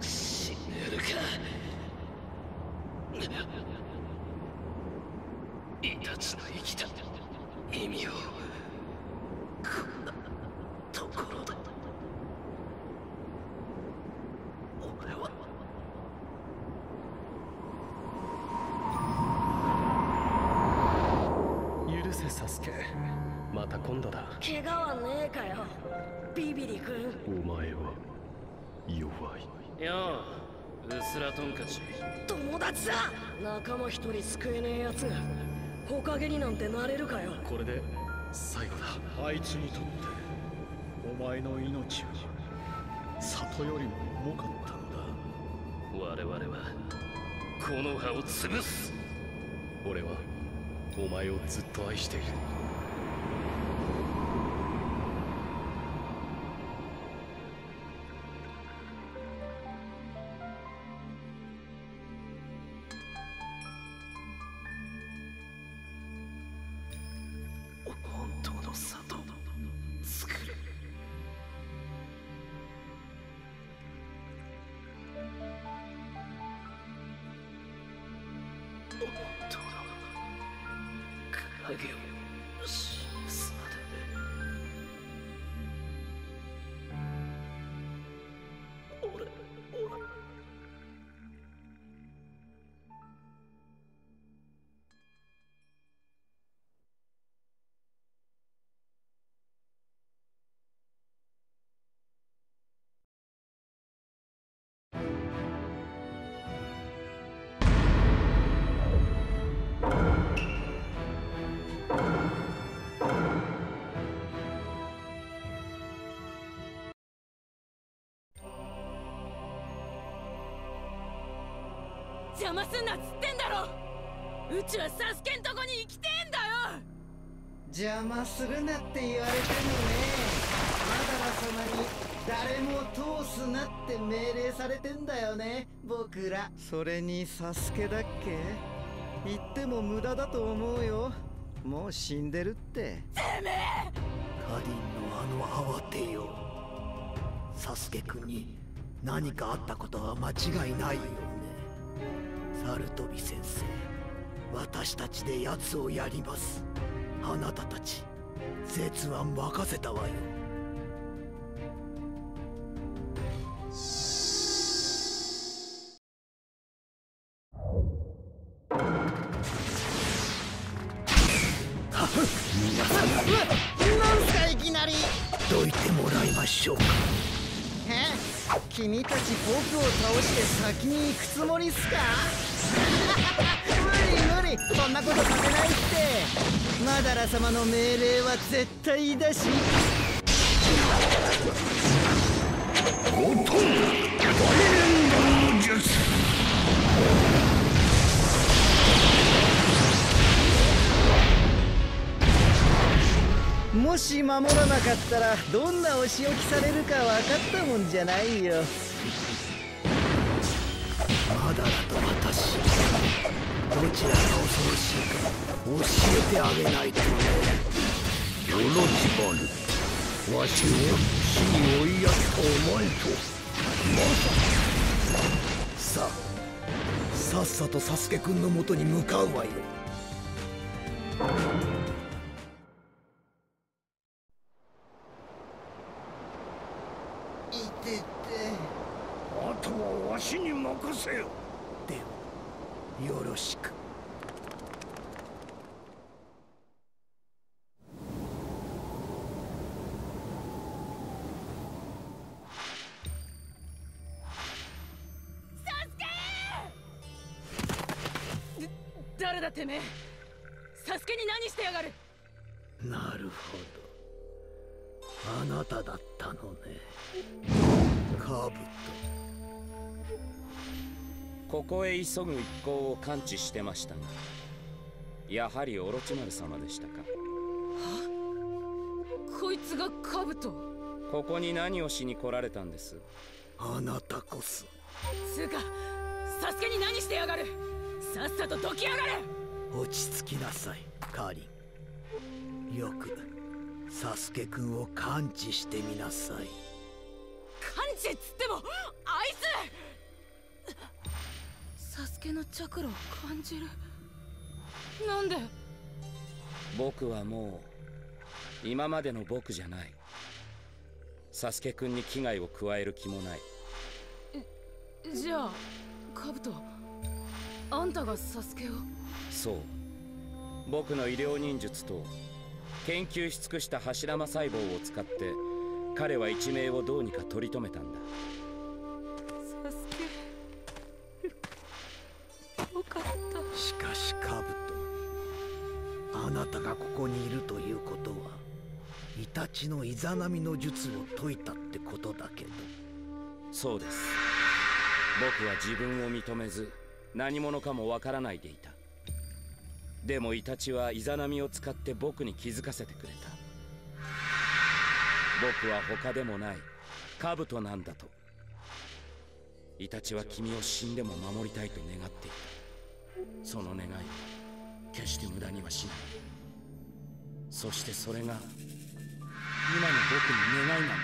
死ねるか。イタチの生きた耳をこんなところで。俺は許せサスケ。また今度だ。怪我はねえかよビビリ君。お前は弱いよ。うすらトンカチ友達だ。仲間一人救えねえやつほかげになんてなれるかよ。これで最後だ。あいつにとってお前の命は里よりも重かったのだ。我々はこの葉を潰す。俺はお前をずっと愛している。邪魔すんなっつってんだろ。うちはサスケんとこに生きてんだよ。邪魔するなって言われてもね。マダラ様に誰も通すなって命令されてんだよね僕ら。それにサスケだっけ言っても無駄だと思うよ。もう死んでるって。てめえカディンのあの慌てよ。サスケ君に何かあったことは間違いないよ。サルトビ先生、私たちで奴をやります。あなたたち絶は任せたわよ。皆さん何すかいきなり。どいてもらいましょうか。君たち僕を倒して先に行くつもりっすか。無理無理そんなことさせないって。マダラ様の命令は絶対だし。ゴトン大連弾の術。もし守らなかったらどんなお仕置きされるか分かったもんじゃないよ。マダラと私どちらが恐ろしいか教えてあげないとね。よろしばるわしを死に追いやったお前とまさか。さっさとサスケくんのもとに向かうわよ。いててあとはわしに任せよ。ではよろしく。サスケ！誰だてめえ。サスケに何してやがる。なるほどあなただったのねカブト。ここへ急ぐ一行を感知してましたが、やはりオロチマル様でしたか。はっこいつがカブト。ここに何をしに来られたんです。あなたこそ。つうかサスケに何してやがる。さっさとどきやがれ。落ち着きなさいカリン。よくサスケ君を感知してみなさい。感知っつってもあいつ。サスケのチャクラを感じる。なんで？僕はもう今までの僕じゃない。サスケ君に危害を加える気もない。じゃあカブト、あんたがサスケを？そう、僕の医療忍術と研究し尽くした柱間細胞を使って彼は一命をどうにか取り留めたんだ。サスケ、よかった。しかしカブト、あなたがここにいるということはイタチのイザナミの術を解いたってことだけど。そうです。僕は自分を認めず何者かもわからないでいた。でもイタチはイザナミを使って僕に気づかせてくれた。僕は他でもないカブトなんだと。イタチは君を死んでも守りたいと願っていた。その願いを決して無駄にはしない。そしてそれが今の僕の願いなんだ。